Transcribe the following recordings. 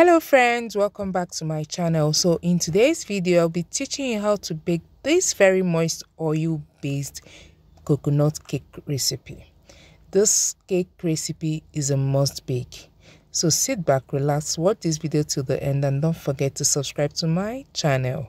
Hello friends, welcome back to my channel. So in today's video, I'll be teaching you how to bake this very moist oil based coconut cake recipe. This cake recipe is a must bake, so sit back, relax, watch this video till the end, and don't forget to subscribe to my channel.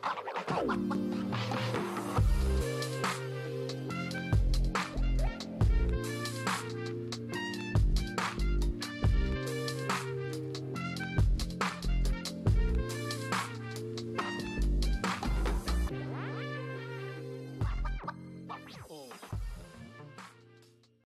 What?